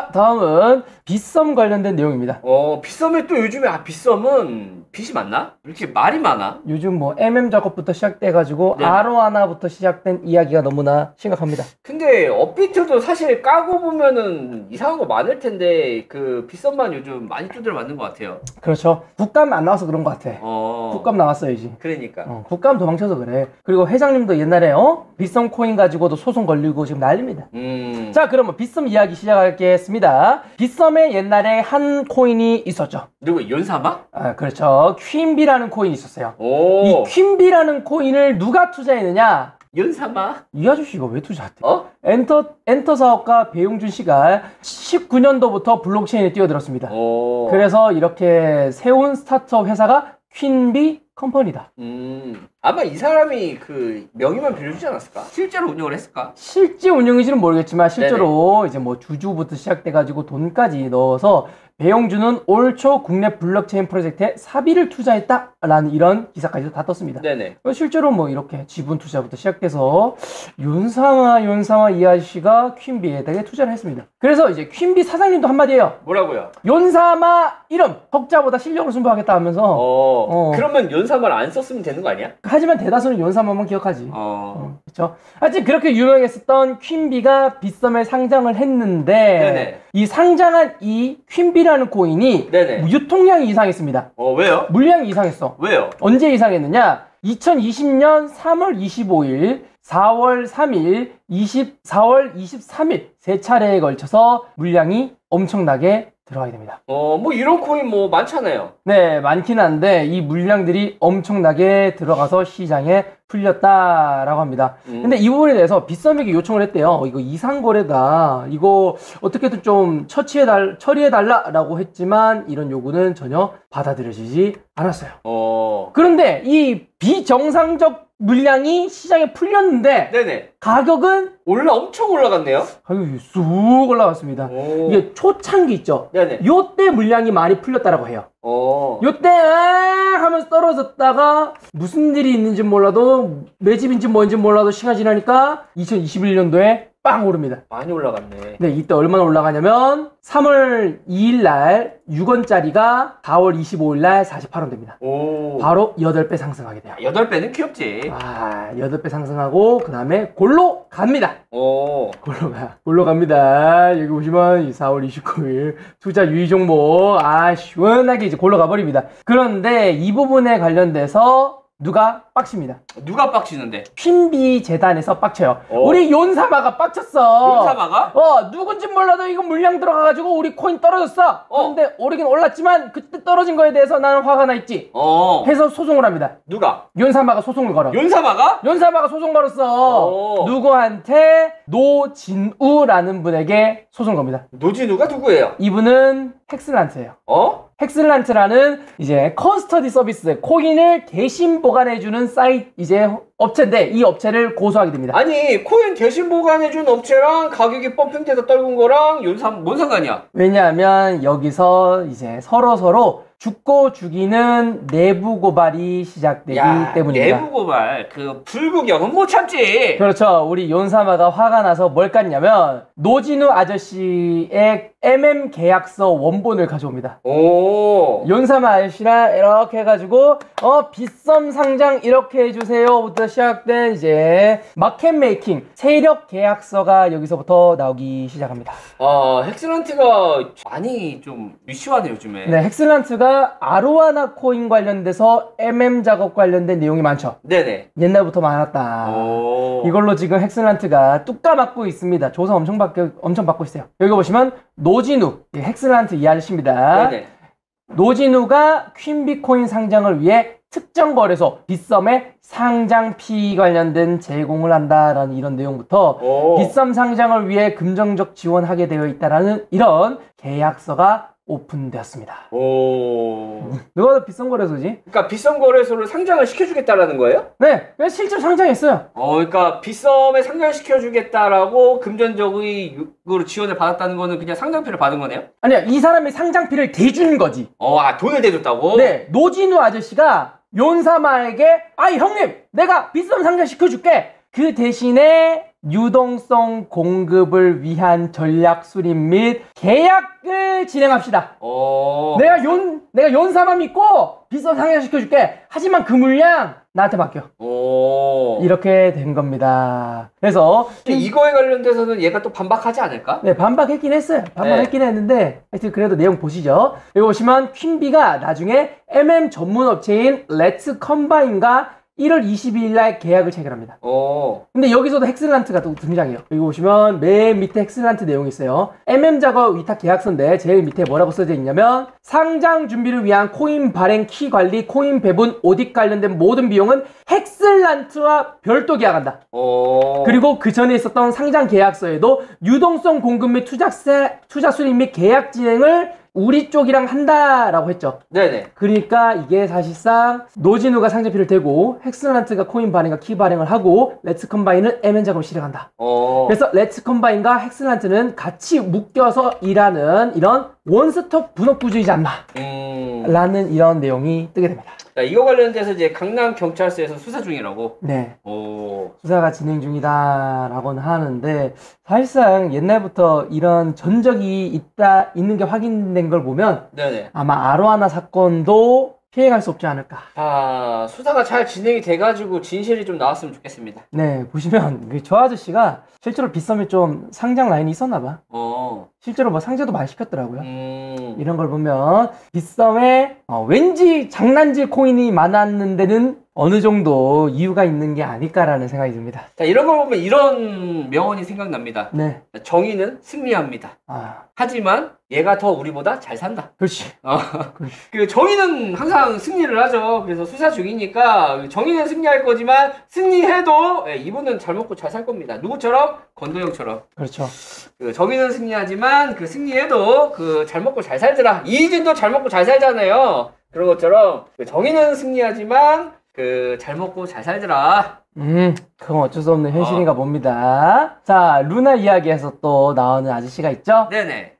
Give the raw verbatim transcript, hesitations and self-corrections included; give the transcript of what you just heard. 자, 다음은 빗썸 관련된 내용입니다. 어, 빗썸에 또 요즘에, 아, 빗썸은 빗이 맞나? 왜 이렇게 말이 많아? 요즘 뭐 엠엠작업부터 시작돼가지고 네. 아로아나부터 시작된 이야기가 너무나 심각합니다. 근데 업비트도 사실 까고 보면은 이상한 거 많을 텐데 그 빗썸만 요즘 많이 두드려 맞는 것 같아요. 그렇죠. 국감 안 나와서 그런 것 같아. 어... 국감 나왔어야지. 그러니까. 어, 국감 도망쳐서 그래. 그리고 회장님도 옛날에 어? 빗썸 코인 가지고도 소송 걸리고 지금 난립니다. 음... 자, 그러면 빗썸 이야기 시작하겠습니다. 빗썸에 옛날에 한 코인이 있었죠. 누구? 윤삼아? 아, 그렇죠. 퀸비라는 코인이 있었어요. 오. 이 퀸비라는 코인을 누가 투자했느냐? 윤삼아? 이 아저씨가 왜 투자했대? 어? 엔터, 엔터 사업가 배용준 씨가 십구 년도부터 블록체인에 뛰어들었습니다. 오. 그래서 이렇게 세운 스타트업 회사가 퀸비 컴퍼니다. 음, 아마 이 사람이 그 명의만 빌려주지 않았을까? 실제로 운영을 했을까? 실제 운영인지는 모르겠지만 실제로 네네. 이제 뭐 주주부터 시작돼가지고 돈까지 넣어서 배용준은 올 초 국내 블록체인 프로젝트에 사비를 투자했다라는 이런 기사까지도 다 떴습니다. 네네. 실제로 뭐 이렇게 지분 투자부터 시작돼서 윤상아, 윤상아 이 아저씨가 퀸비에다가 투자를 했습니다. 그래서 이제 퀸비 사장님도 한마디예요. 뭐라고요? 윤삼아 이름 적자보다 실력을 승부하겠다 하면서. 어. 어. 그러면 윤삼아를 안 썼으면 되는 거 아니야? 하지만 대다수는 윤삼아만 기억하지. 어. 어. 그렇죠. 하여튼 그렇게 유명했었던 퀸비가 빗썸에 상장을 했는데 네네. 이 상장한 이 퀸비라 라는 코인이 네네. 유통량이 이상했습니다. 어, 왜요? 물량이 이상했어. 왜요? 언제 이상했느냐? 이천이십 년 삼 월 이십오 일, 사 월 삼 일, 사월 이십삼 일 세 차례에 걸쳐서 물량이 엄청나게 들어가게 됩니다. 어, 뭐 이런 코인 뭐 많잖아요. 네, 많긴 한데 이 물량들이 엄청나게 들어가서 시장에 풀렸다라고 합니다. 음. 근데 이 부분에 대해서 빗썸에게 요청을 했대요. 이거 이상거래다. 이거 어떻게든 좀 처치해달, 처리해달라라고 했지만 이런 요구는 전혀 받아들여지지 않았어요. 어. 그런데 이 비정상적 물량이 시장에 풀렸는데 네네. 가격은 올라 엄청 올라갔네요. 가격이 쑥 올라갔습니다. 오. 이게 초창기 있죠. 네네. 요때 물량이 많이 풀렸다라고 해요. 오. 요때 하면서 떨어졌다가 무슨 일이 있는지 몰라도 매집인지 뭔지 몰라도 시간 지나니까 이천이십일 년도에 빵 오릅니다. 많이 올라갔네. 네, 이때 얼마나 올라가냐면 삼 월 이 일 날 육 원짜리가 사 월 이십오 일 날 사십팔 원 됩니다. 오. 바로 여덟 배 상승하게 돼요. 여덟 배는 귀엽지. 아, 여덟 배 상승하고 그 다음에 골로 갑니다. 오. 골로 가. 골로 갑니다. 여기 보시면 사 월 이십구 일 투자 유의 정보. 아, 시원하게 이제 골로 가버립니다. 그런데 이 부분에 관련돼서 누가 빡칩니다. 누가 빡치는데? 퀸비 재단에서 빡쳐요. 오. 우리 윤삼아가 빡쳤어. 윤삼아가? 어, 누군지 몰라도 이거 물량 들어가가지고 우리 코인 떨어졌어. 어. 근데 오르긴 올랐지만 그때 떨어진 거에 대해서 나는 화가 나 있지. 어. 해서 소송을 합니다. 누가? 윤삼아가 소송을 걸어. 윤삼아가? 윤삼아가 소송 걸었어. 오. 누구한테? 노진우라는 분에게 소송 겁니다. 노진우가 누구예요? 이분은 핵슬란트예요. 어? 핵슬란트라는 이제 커스터디 서비스, 코인을 대신 보관해주는 사이트, 이제 업체인데 이 업체를 고소하게 됩니다. 아니, 코인 대신 보관해준 업체랑 가격이 펌핑돼서 떨군 거랑 윤삼, 뭔 상관이야? 왜냐하면 여기서 이제 서로서로 죽고 죽이는 내부 고발이 시작되기 야, 때문입니다. 내부 고발, 그 불구경은 못 참지. 그렇죠. 우리 윤삼아가 화가 나서 뭘 깠냐면 노진우 아저씨의 엠엠 계약서 원본을 가져옵니다. 오. 윤삼아 아저씨랑 이렇게 해가지고 어 빗썸 상장 이렇게 해주세요부터 시작된 이제 마켓 메이킹 세력 계약서가 여기서부터 나오기 시작합니다. 아, 핵슬란트가 많이 좀 유치하네 요즘에. 네, 핵슬란트가 아로아나 코인 관련돼서 엠엠 작업 관련된 내용이 많죠. 네네. 옛날부터 많았다. 오. 이걸로 지금 핵슬란트가 뚝까 맞고 있습니다. 조사 엄청 받고 엄청 받고 있어요. 여기 보시면 노진우, 핵슬란트 이 아저씨입니다. 네네. 노진우가 퀸비 코인 상장을 위해 특정 거래소 빗썸의 상장피 관련된 제공을 한다라는 이런 내용부터 오. 빗썸 상장을 위해 금전적 지원하게 되어 있다라는 이런 계약서가 오픈되었습니다. 오. 누가 더 빗썸 거래소지? 그러니까 빗썸 거래소를 상장을 시켜주겠다라는 거예요? 네, 실제로 상장했어요. 어, 그러니까 빗썸에 상장시켜주겠다라고 금전적으로 지원을 받았다는 거는 그냥 상장비를 받은 거네요? 아니요, 이 사람이 상장비를 대준 거지. 어, 아, 돈을 대줬다고? 네, 노진우 아저씨가 윤삼아에게, 아이 형님, 내가 빗썸 상장시켜줄게. 그 대신에 유동성 공급을 위한 전략 수립 및 계약을 진행합시다. 오. 내가 윤, 내가 윤삼아 믿고 빗썸 상향시켜줄게. 하지만 그 물량 나한테 맡겨. 오. 이렇게 된 겁니다. 그래서 이거에 관련돼서는 얘가 또 반박하지 않을까? 네, 반박했긴 했어요. 반박했긴 네. 했는데 하여튼 그래도 내용 보시죠. 여기 보시면 퀸비가 나중에 엠엠 전문 업체인 렛츠 컴바인과 일월 이십이일 날 계약을 체결합니다. 오. 근데 여기서도 핵슬란트가 또 등장해요. 여기 보시면 맨 밑에 핵슬란트 내용이 있어요. 엠엠작업 위탁 계약서인데 제일 밑에 뭐라고 써져 있냐면 상장 준비를 위한 코인 발행, 키 관리, 코인 배분, 오딧 관련된 모든 비용은 핵슬란트와 별도 계약한다. 오. 그리고 그 전에 있었던 상장 계약서에도 유동성 공급 및 투자세, 투자 수립 및 계약 진행을 우리 쪽이랑 한다라고 했죠. 네네. 그러니까 이게 사실상 노진우가 상장비를 대고 핵슬란트가 코인 발행과 키 발행을 하고 렛츠 컴바인은 엠엠작업을 실행한다. 어. 그래서 렛츠 컴바인과 핵슬란트는 같이 묶여서 일하는 이런 원스톱 분업구조이지 않나 음. 라는 이런 내용이 뜨게 됩니다. 자, 이거 관련돼서 이제 강남경찰서에서 수사 중이라고? 네. 오. 수사가 진행 중이다 라고는 하는데 사실상 옛날부터 이런 전적이 있다, 있는 게 확인된 걸 보면 네네. 아마 아로아나 사건도 피해갈 수 없지 않을까. 아, 수사가 잘 진행이 돼가지고 진실이 좀 나왔으면 좋겠습니다. 네, 보시면 저 아저씨가 실제로 빗썸에 좀 상장 라인이 있었나봐. 어. 실제로 뭐 상제도 많이 시켰더라고요. 음. 이런 걸 보면 빗썸에 어, 왠지 장난질 코인이 많았는데는 어느 정도 이유가 있는 게 아닐까라는 생각이 듭니다. 자, 이런 걸 보면 이런 명언이 생각납니다. 네. 정의는 승리합니다. 아. 하지만 얘가 더 우리보다 잘 산다. 그렇지. 어. 그렇지. 그 정의는 항상 승리를 하죠. 그래서 수사 중이니까 정의는 승리할 거지만 승리해도 예, 이분은 잘 먹고 잘 살 겁니다. 누구처럼? 권도영처럼. 그렇죠. 그 정의는 승리하지만 그 승리해도 그 잘 먹고 잘 살더라. 이희진도 잘 먹고 잘 살잖아요. 그런 것처럼 그 정의는 승리하지만 그 잘 먹고 잘 살더라. 음, 그건 어쩔 수 없는 현실인가 어. 봅니다. 자, 루나 이야기에서 또 나오는 아저씨가 있죠? 네네.